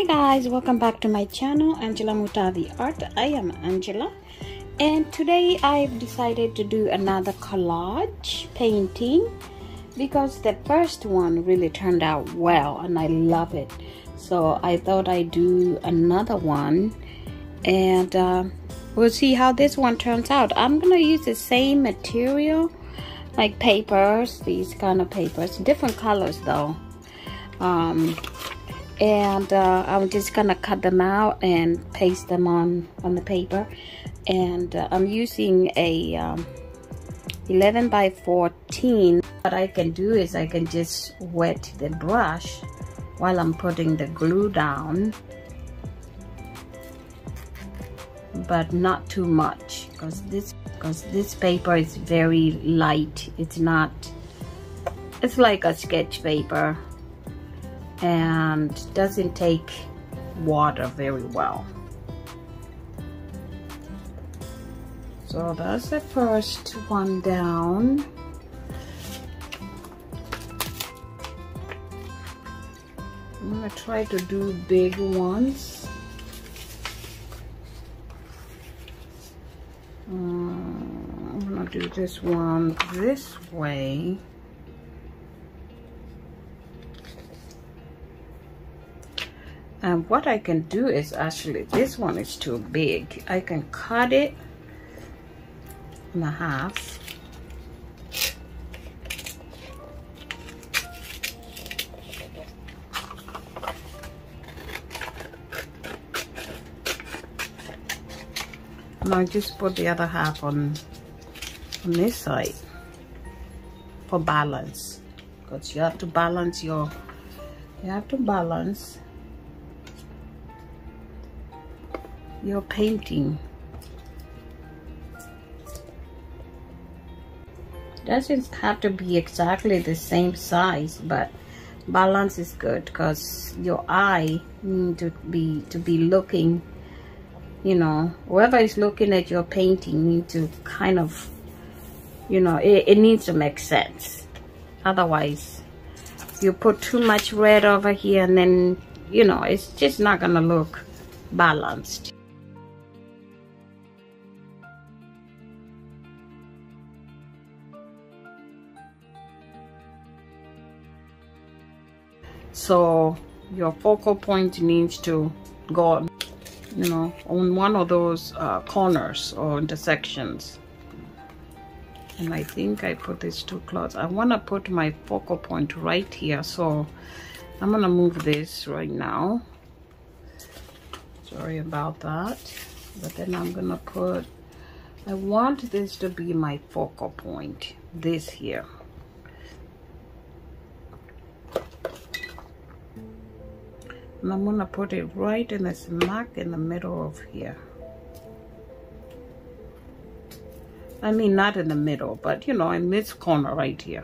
Hi guys, welcome back to my channel Angela Mutavi Art. I am Angela and today I've decided to do another collage painting because the first one really turned out well and I love it, so I thought I'd do another one and we'll see how this one turns out. I'm gonna use the same material like papers, these kind of papers, different colors though. I'm just gonna cut them out and paste them on the paper. And I'm using a 11 by 14. What I can do is I can just wet the brush while I'm putting the glue down, but not too much because this paper is very light. It's like a sketch paper and doesn't take water very well. So that's the first one down. I'm gonna try to do big ones. I'm gonna do this one this way. And what I can do is, actually this one is too big, I can cut it in half. And I just put the other half on this side for balance, because you have to balance your painting. Doesn't have to be exactly the same size, but balance is good because your eye needs to be looking, you know, whoever is looking at your painting needs to kind of, you know, it needs to make sense. Otherwise you put too much red over here and then, you know, it's just not gonna look balanced. So your focal point needs to go, you know, on one of those corners or intersections. And I think I put this too close. I want to put my focal point right here, so I'm going to move this right now. Sorry about that. But then I'm going to put, I want this to be my focal point, this here. And I'm gonna put it right in the smack in the middle of here. I mean, not in the middle, but you know, in this corner right here,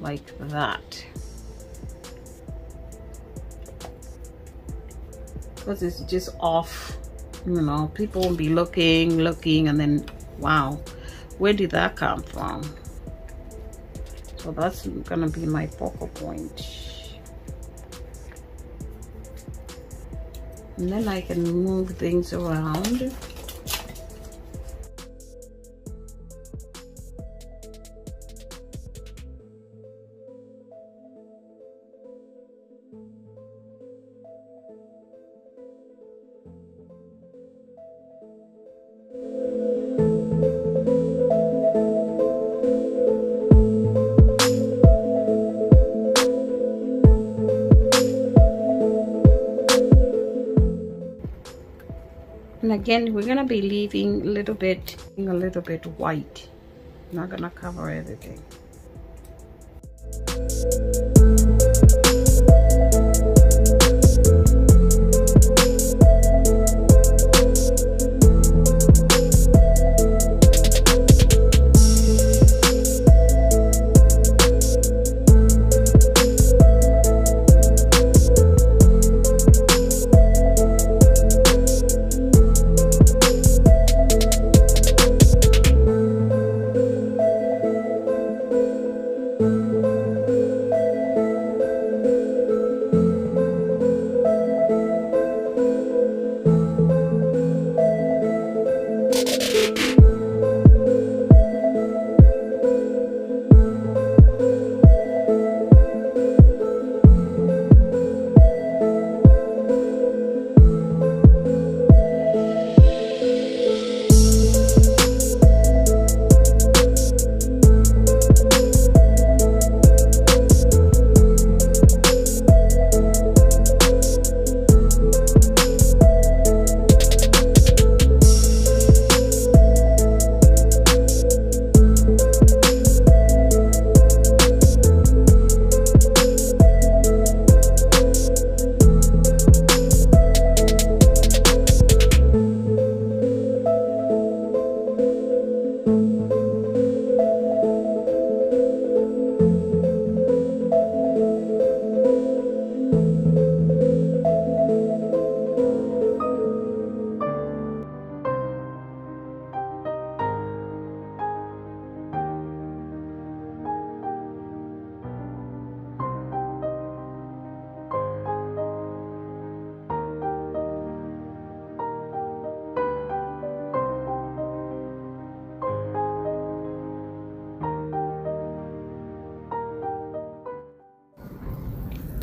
like that. Because it's just off, you know. People will be looking, and then wow, where did that come from? So that's gonna be my focal point. And then I can move things around. And again, we're gonna be leaving a little bit white. Not gonna cover everything.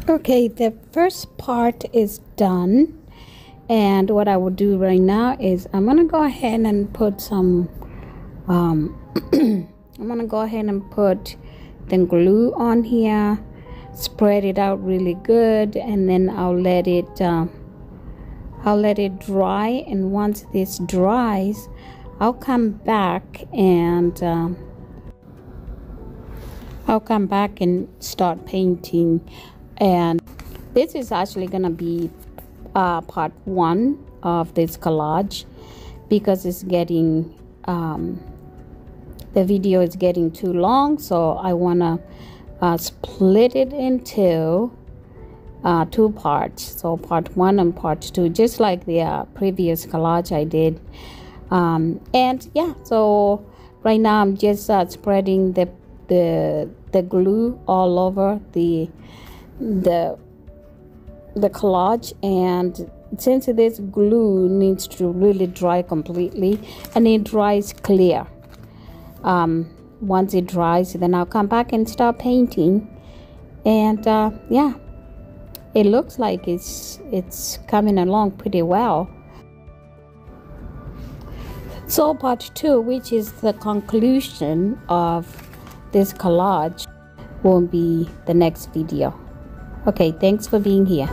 Okay, the first part is done, and what I will do right now is I'm gonna go ahead and put some I'm gonna go ahead and put the glue on here, spread it out really good, and then I'll let it dry, and once this dries I'll come back and start painting. And this is actually gonna be part one of this collage, because it's getting the video is getting too long, so I wanna split it into two parts, so part one and part two, just like the previous collage I did. And yeah, so right now I'm just spreading the glue all over the collage, and since this glue needs to really dry completely, and it dries clear, once it dries then I'll come back and start painting. And yeah, it looks like it's coming along pretty well. So part two, which is the conclusion of this collage, will be the next video. Okay, thanks for being here.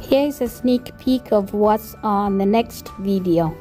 Here is a sneak peek of what's on the next video.